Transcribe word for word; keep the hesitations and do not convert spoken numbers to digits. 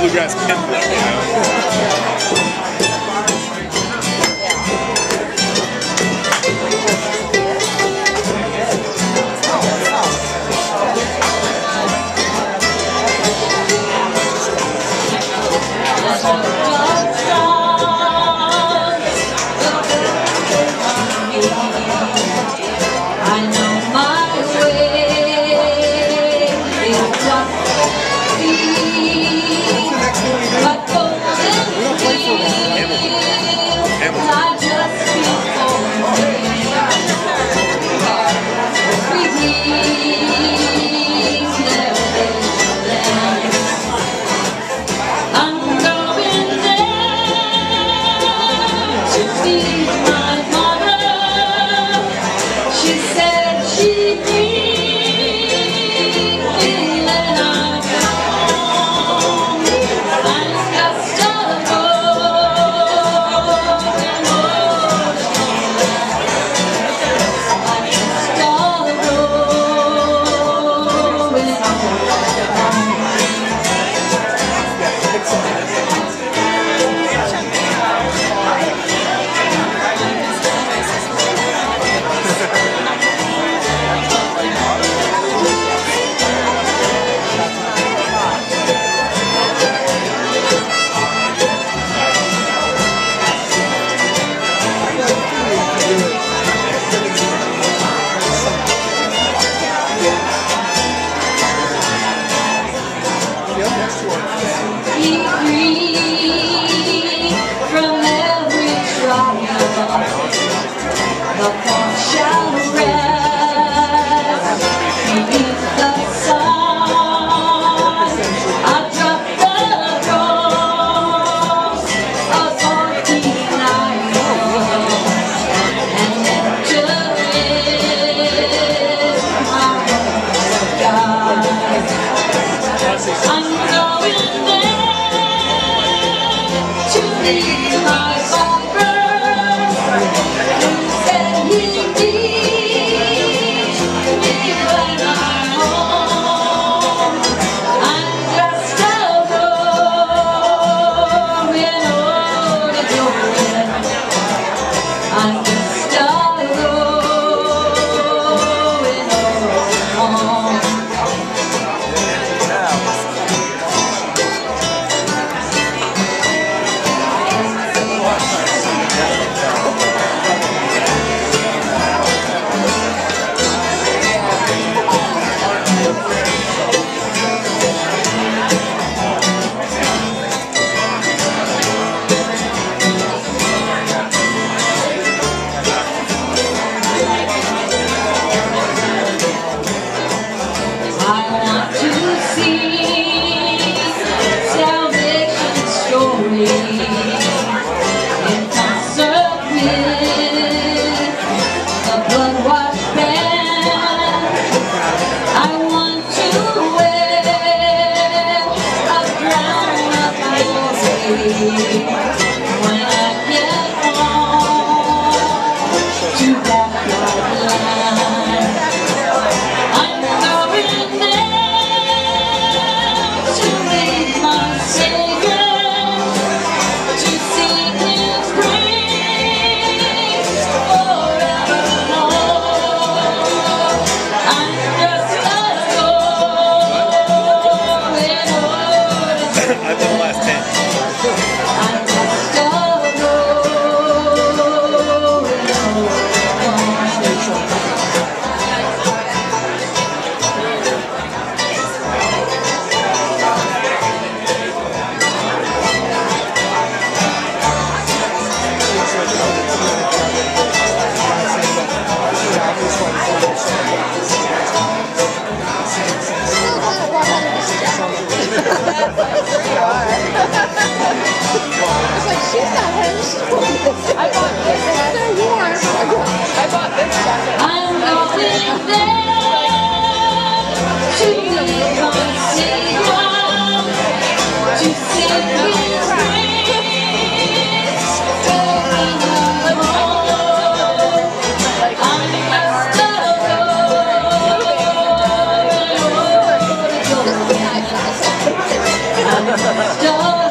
Bluegrass Kembler, you know. I know my way is just I She's not having school. I bought this. It's so warm. I bought this jacket. I'm going there to see you. To see you. Stop.